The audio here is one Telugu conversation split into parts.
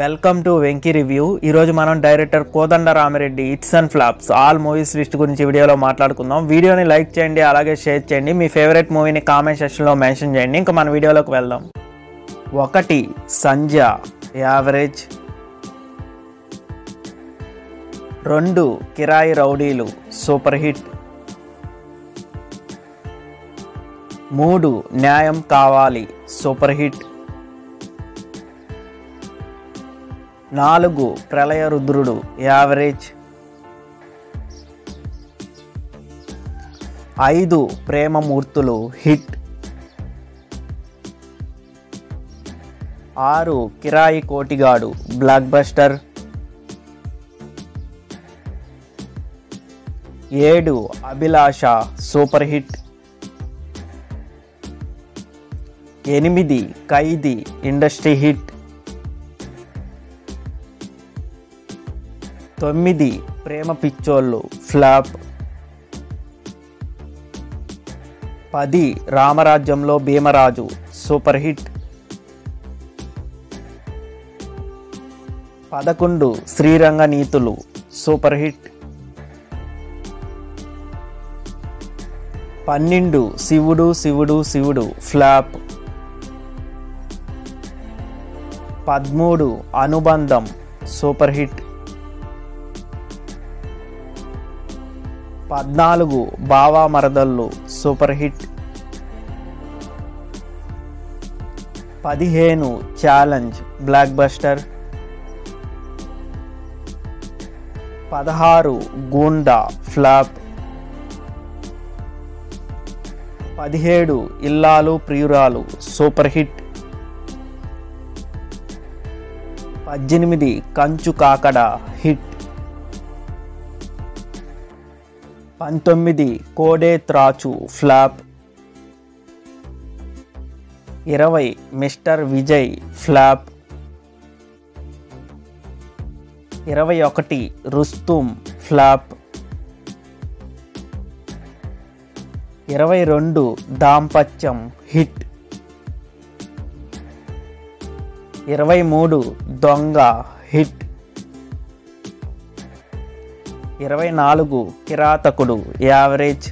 Welcome to Venky review. ఈరోజు మనం director Kodandarami Reddy hits and flops all movies list గురించి వీడియోలో మాట్లాడుకుందాం. వీడియోని లైక్ చేయండి, అలాగే షేర్ చేయండి. మీ ఫేవరెట్ మూవీని కామెంట్ సెక్షన్లో మెన్షన్ చేయండి. ఇంకా మన వీడియోలోకి వెళ్దాం. 1. సంజ యావరేజ్. 2. కిరాయి రౌడీలు సూపర్ హిట్. 3. న్యాయం కావాలి సూపర్ హిట్. 4. ప్రళయ రుద్రుడు average. 5. ప్రేమమూర్తులు hit. 6. Kirayi Kotigadu blockbuster. 7. Abhilasha super hit. 8. Khaidi industry hit. 9. Prema పిచ్చోళ్ళు flop. 10. Ramarajyamlo Bheemaraju super hit. 11. Sriranga Neethulu super hit. 12. శివుడు శివుడు శివుడు ఫ్లాప్. 13. అనుబంధం super hit. 14. Bava Maradallu super hit. 15. Challenge blockbuster. 16. Goonda flop. 17. Illalu ప్రియురాలు సూపర్ హిట్. 18. కంచు కాకడ hit. 19. Kode Trachu flop. 20. Mister Vijay flop. 21. Rustum flop. 22. Dampatyam hit. 23. Donga hit. 24. Kirathakudu average.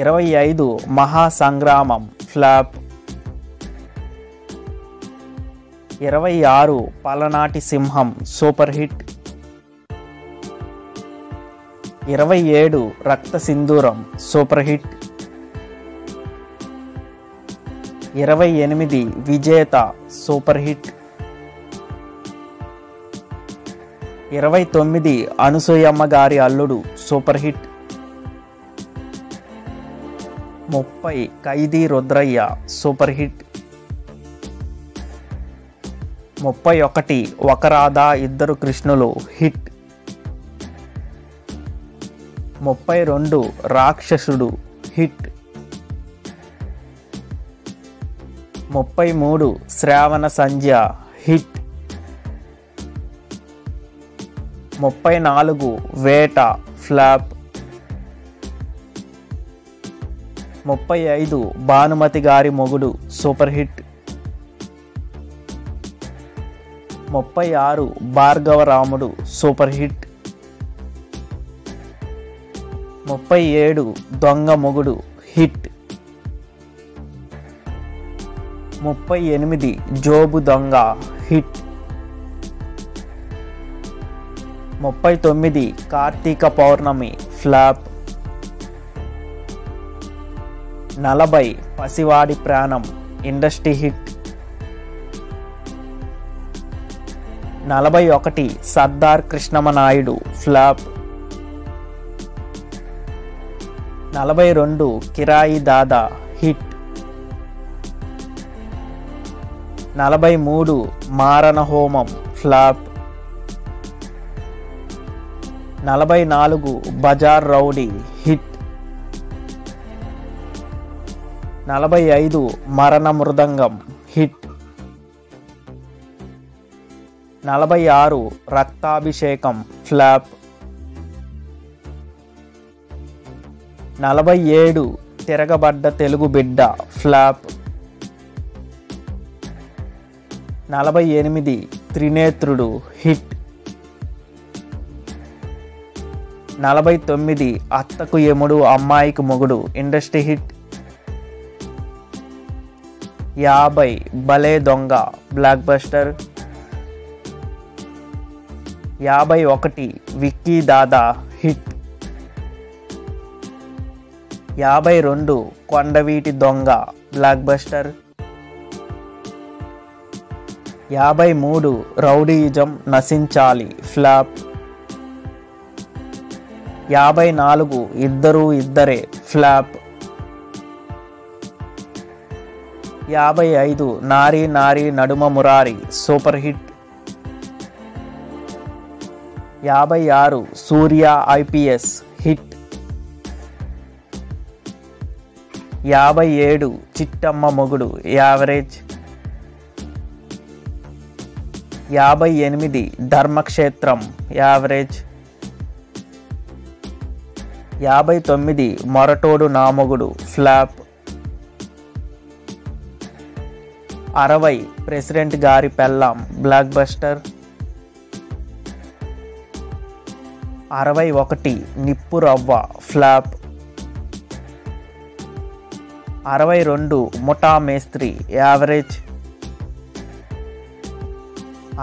25. Mahasangramam flop. 26. Palanati Simham super hit. 27. రక్త సింధూరం సూపర్ హిట్. 28. విజేత సూపర్ హిట్. 29. అనుసూయమ్మ గారి అల్లుడు సూపర్ హిట్. 30. ఖైదీ రుద్రయ్య సూపర్ హిట్. 31. ఒకరాధా ఇద్దరు కృష్ణులు హిట్. 32. రాక్షసుడు హిట్. 33. శ్రావణ సంధ్య హిట్. 34. వేట ఫ్లాప్. 35. భానుమతి గారి మొగుడు super hit. 36. Bhargavaramudu super hit. 37. దొంగ Mogudu hit. 38. Jobu Donga hit. 39. Karthika Pournami flop. 40. పసివాడి ప్రాణం industry hit. 41. Sardar Krishnamanaidu flop. 42. కిరాయి దాదా హిట్. 43. మారణ హోమం flop. 44. Bazar rowdy hit. 45. Marana Mrudangam hit. 46. Raktabhishekam flop. 47. Tiragabadda Telugu Bidda flop. 48 Trinetrudu hit 49 అత్తకు యముడు అమ్మాయికి మొగుడు ఇండస్ట్రీ హిట్ 50 భలే దొంగ బ్లాక్ బస్టర్ 51 విక్కీ దాదా హిట్ 52 కొండవీటి దొంగ బ్లాక్ బస్టర్ 53 రౌడీజం నశించాలి ఫ్లాప్ 54 ఇద్దరు ఇద్దరే ఫ్లాప్ 55 నారీ నారీ నడుమ Murari super hit 56 Surya IPS hit 57 Chittamma మొగుడు యావరేజ్ 58 ధర్మక్షేత్రం యావరేజ్ 59 మొరటోడు నా మొగుడు ఫ్లాప్ 60 ప్రెసిడెంట్ గారి పెళ్ళాం బ్లాక్ బస్టర్ 61 నిప్పు రవ్వ ఫ్లాప్ 62 ముఠా మేస్త్రి యావరేజ్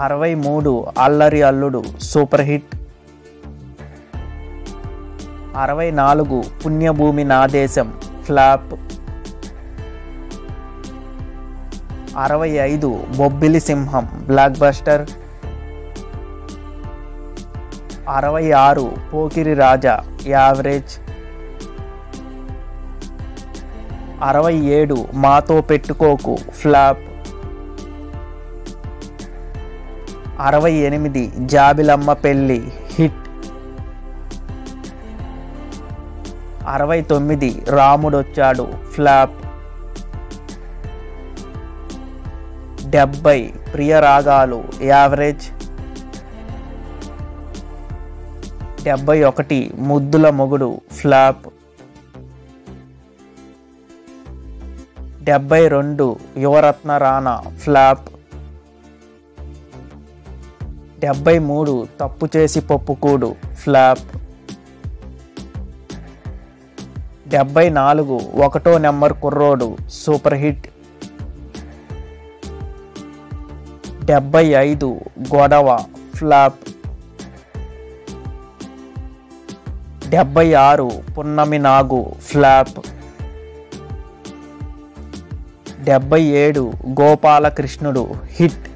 63 అల్లరి అల్లుడు సూపర్ హిట్ 64 పుణ్యభూమి నా దేశం ఫ్లాప్ 65 బొబ్బిలి సింహం బ్లాక్ బస్టర్ 66 పోకిరి రాజా యావరేజ్ 67 మాతో పెట్టుకోకు ఫ్లాప్ 68 జాబిలమ్మ పెళ్ళి హిట్ 69 రాముడొచ్చాడు ఫ్లాప్ 70 ప్రియరాగాలు యావరేజ్ 71 ముద్దుల మొగుడు ఫ్లాప్ 72 యువరత్న రాణా ఫ్లాప్ 73 తప్పు చేసి పప్పుకూడు ఫ్లాప్ 74 ఒకటో నెంబర్ కుర్రోడు సూపర్ హిట్ 75 గొడవ ఫ్లాప్ 76 పున్నమి నాగు ఫ్లాప్ 77 గోపాలకృష్ణుడు హిట్